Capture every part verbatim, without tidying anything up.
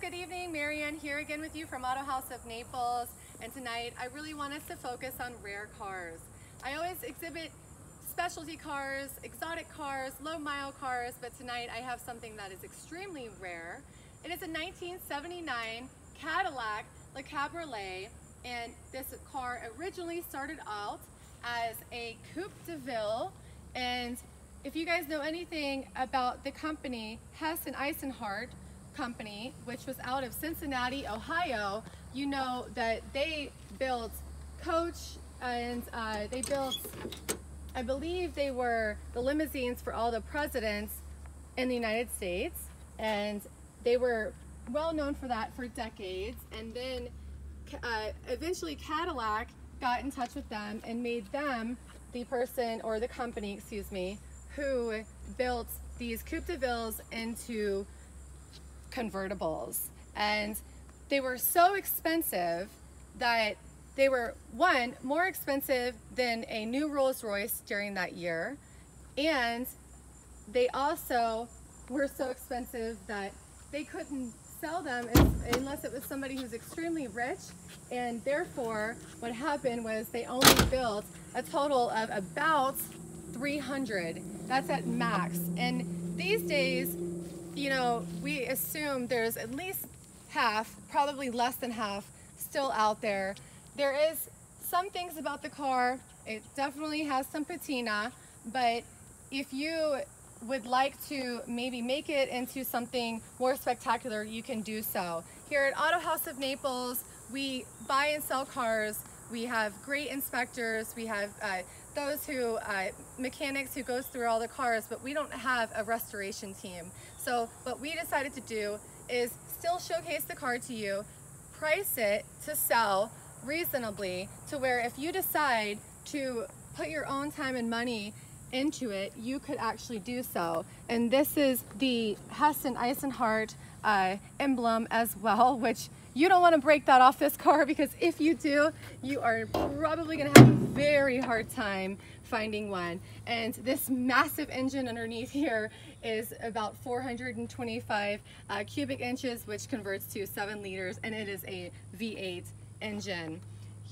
good evening. MaryAnn here again with you from Autohaus of Naples, and tonight I really want us to focus on rare cars. I always exhibit specialty cars, exotic cars, low mile cars, but tonight I have something that is extremely rare. It is a nineteen seventy-nine Cadillac Le Cabriolet, and this car originally started out as a Coupe de Ville, and if you guys know anything about the company, Hess and Eisenhardt company, which was out of Cincinnati, Ohio, you know that they built coach and uh, they built, I believe they were the limousines for all the presidents in the United States, and they were well known for that for decades. And then uh, eventually Cadillac got in touch with them and made them the person, or the company, excuse me, who built these Coupe de Villes into convertibles. And they were so expensive that they were, one, more expensive than a new Rolls-Royce during that year, and they also were so expensive that they couldn't sell them unless it was somebody who's extremely rich, and therefore what happened was they only built a total of about three hundred. That's at max. And these days, you know, we assume there's at least half, probably less than half, still out there. There is some things about the car. It definitely has some patina, but if you would like to maybe make it into something more spectacular, you can do so. Here at Autohaus of Naples, we buy and sell cars. We have great inspectors. We have uh, those who, uh, mechanics who goes through all the cars, but we don't have a restoration team. So what we decided to do is still showcase the car to you, price it to sell reasonably, to where if you decide to put your own time and money into it, you could actually do so. And this is the Hess and Eisenhardt uh, emblem as well, which you don't want to break that off this car, because if you do, you are probably going to have a very hard time finding one. And this massive engine underneath here is about four hundred twenty-five uh, cubic inches, which converts to seven liters, and it is a V eight engine.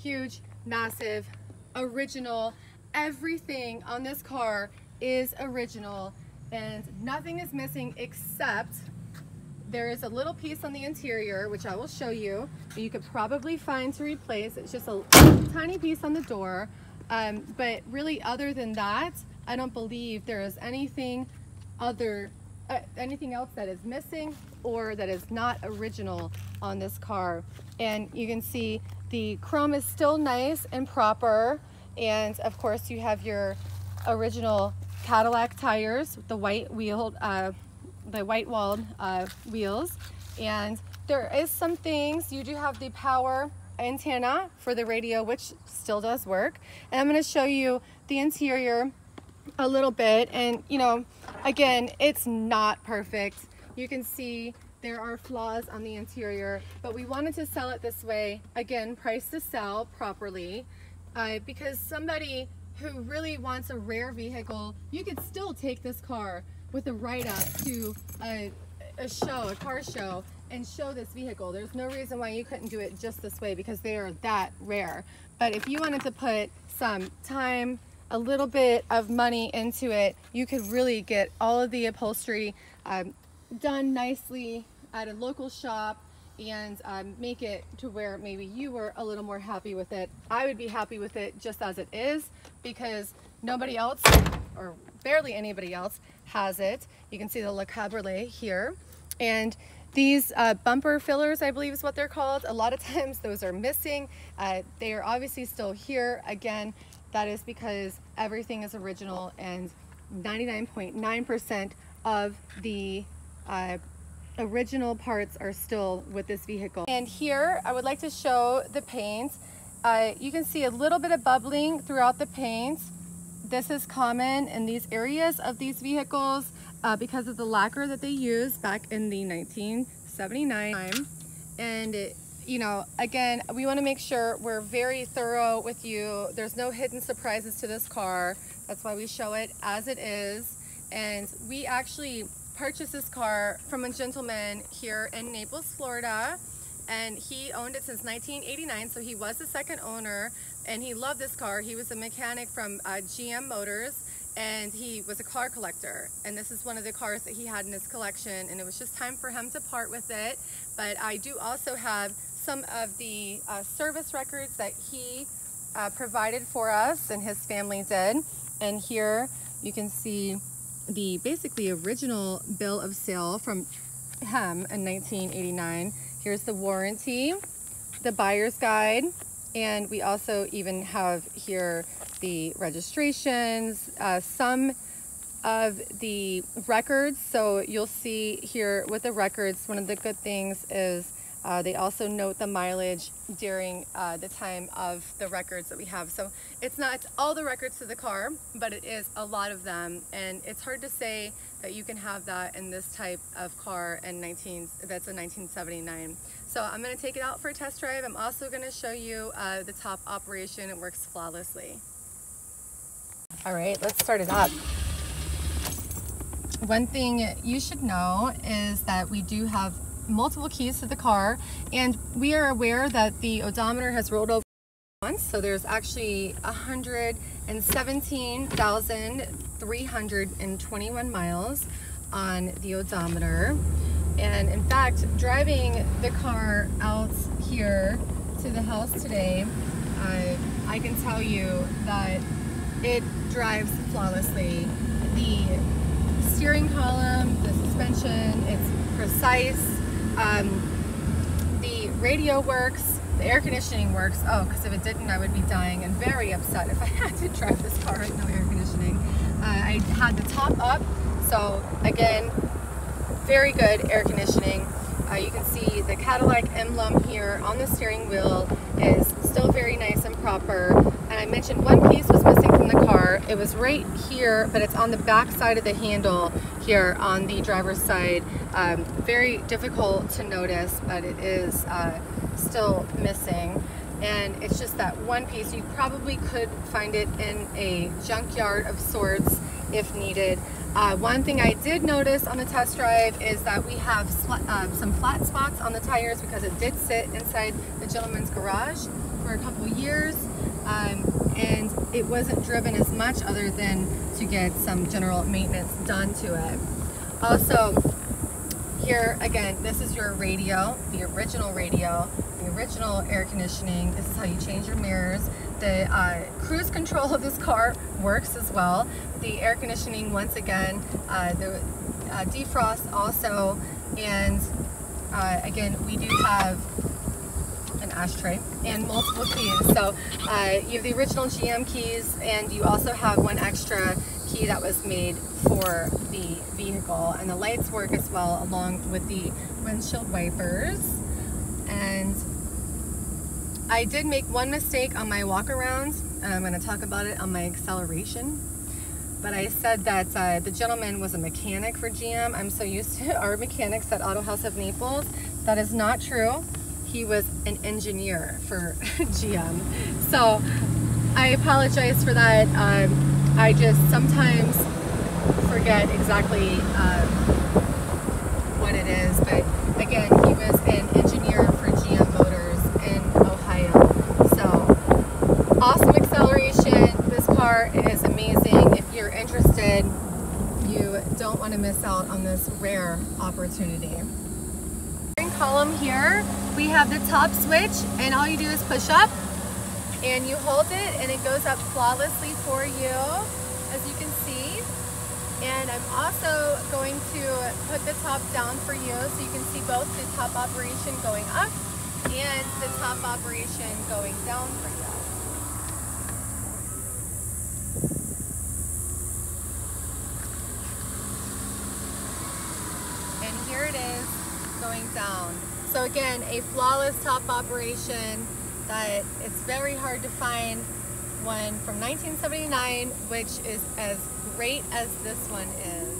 Huge, massive, original. Everything on this car is original, and nothing is missing except there is a little piece on the interior, which I will show you, you could probably find to replace. It's just a tiny piece on the door. Um, but really, other than that, I don't believe there is anything other, uh, anything else that is missing or that is not original on this car. And you can see the chrome is still nice and proper. And of course, you have your original Cadillac tires, the white wheeled, uh, the white walled uh, wheels. And there is some things, you do have the power antenna for the radio, which still does work. And I'm going to show you the interior a little bit. And you know, again, it's not perfect. You can see there are flaws on the interior, but we wanted to sell it this way. Again, price to sell properly, uh, because somebody who really wants a rare vehicle, you could still take this car with a write-up to a, a show, a car show, and show this vehicle. There's no reason why you couldn't do it just this way, because they are that rare. But if you wanted to put some time, a little bit of money into it, you could really get all of the upholstery um, done nicely at a local shop, and um, make it to where maybe you were a little more happy with it. I would be happy with it just as it is, because nobody else, or barely anybody else, has it. You can see the Le Cabriolet here, and these uh, bumper fillers, I believe is what they're called. A lot of times those are missing. Uh, they are obviously still here. Again, that is because everything is original, and ninety-nine point nine percent of the uh, original parts are still with this vehicle. And here I would like to show the paint. Uh, you can see a little bit of bubbling throughout the paint. This is common in these areas of these vehicles uh, because of the lacquer that they used back in the nineteen seventy-nine. And it, you know, again, we want to make sure we're very thorough with you. There's no hidden surprises to this car. That's why we show it as it is. And we actually purchased this car from a gentleman here in Naples, Florida, and he owned it since nineteen eighty-nine, so he was the second owner, and he loved this car. He was a mechanic from uh, G M Motors, and he was a car collector, and this is one of the cars that he had in his collection, and it was just time for him to part with it. But I do also have some of the uh, service records that he uh, provided for us and his family did, and here you can see the basically original bill of sale from him in nineteen eighty-nine. Here's the warranty, the buyer's guide, and we also even have here the registrations, uh, some of the records. So you'll see here with the records, one of the good things is uh, they also note the mileage during uh, the time of the records that we have. So it's not all the records to the car, but it is a lot of them. And it's hard to say that you can have that in this type of car in nineteen that's a nineteen seventy-nine. So I'm gonna take it out for a test drive. I'm also gonna show you uh, the top operation. It works flawlessly. All right, let's start it up. One thing you should know is that we do have multiple keys to the car, and we are aware that the odometer has rolled over once, so there's actually one hundred seventeen thousand three hundred twenty-one miles on the odometer. And in fact, driving the car out here to the house today, uh, I can tell you that it drives flawlessly. The steering column, the suspension, it's precise. Um, the radio works, the air conditioning works. Oh, because if it didn't, I would be dying and very upset if I had to drive this car with no air conditioning. Uh, I had the top up, so again, very good air conditioning. Uh, you can see the Cadillac emblem here on the steering wheel is still very nice and proper. And I mentioned one piece was missing from the car. It was right here, but it's on the back side of the handle here on the driver's side. Um, very difficult to notice, but it is uh, still missing. And it's just that one piece. You probably could find it in a junkyard of sorts if needed. Uh, one thing I did notice on the test drive is that we have um, some flat spots on the tires because it did sit inside the gentleman's garage for a couple years, um, and it wasn't driven as much other than to get some general maintenance done to it. Also, here again, this is your radio, the original radio, the original air conditioning. This is how you change your mirrors. The uh, cruise control of this car works as well. The air conditioning, once again, uh, the uh, defrost also, and uh, again, we do have an ashtray and multiple keys. So uh, you have the original G M keys, and you also have one extra key that was made for the vehicle. And the lights work as well, along with the windshield wipers. And I did make one mistake on my walk around, and I'm going to talk about it on my acceleration. But I said that uh, the gentleman was a mechanic for G M. I'm so used to our mechanics at Autohaus of Naples. That is not true. He was an engineer for G M. So I apologize for that. Um, I just sometimes forget exactly um, what it is. But again, he was an engineer for G M Motors in Ohio. So awesome acceleration. This car is amazing. If you're interested, you don't want to miss out on this rare opportunity. Column here, we have the top switch, and all you do is push up and you hold it, and it goes up flawlessly for you, as you can see. And I'm also going to put the top down for you so you can see both the top operation going up and the top operation going down for you. And here it is going down. So again, a flawless top operation that it's very hard to find one from nineteen seventy-nine, which is as great as this one is.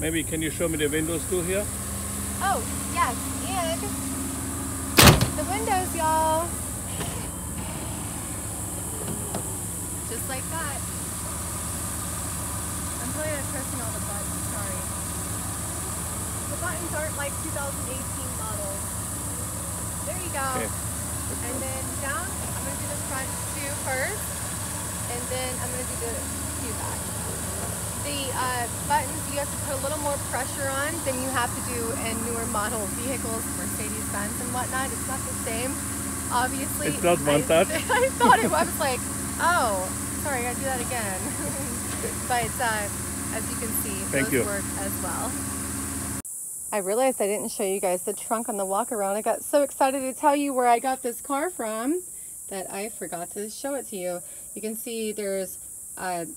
Maybe can you show me the windows too here? Oh yes, and the windows, y'all. Just like that. really not pressing all the buttons, sorry. The buttons aren't like two thousand eighteen models. There you go. Okay. And then down, I'm going to do the front two first, and then I'm going to do the two back. The uh, buttons, you have to put a little more pressure on than you have to do in newer model vehicles, Mercedes-Benz and whatnot. It's not the same, obviously. It's not one touch. I thought it was like, oh, sorry, I gotta do that again. But uh, as you can see, Thank those you. work as well. I realized I didn't show you guys the trunk on the walk around. I got so excited to tell you where I got this car from that I forgot to show it to you. You can see there's a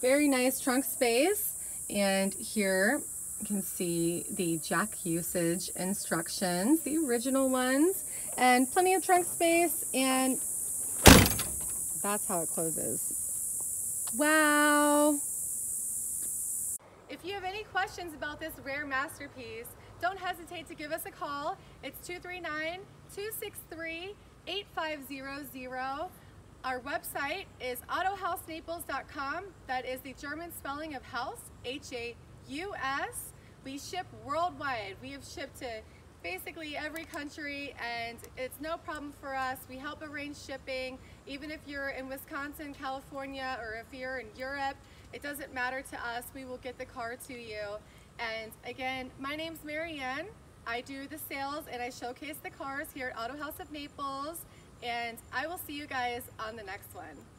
very nice trunk space, and here you can see the jack usage instructions, the original ones, and plenty of trunk space, and that's how it closes. Wow! If you have any questions about this rare masterpiece, don't hesitate to give us a call. It's two three nine, two six three, eight five zero zero. Our website is autohaus naples dot com. That is the German spelling of house, H A U S. We ship worldwide. We have shipped to basically every country, and it's no problem for us. We help arrange shipping. Even if you're in Wisconsin, California, or if you're in Europe, it doesn't matter to us. We will get the car to you. And again, my name's MaryAnn. I do the sales and I showcase the cars here at Autohaus of Naples. And I will see you guys on the next one.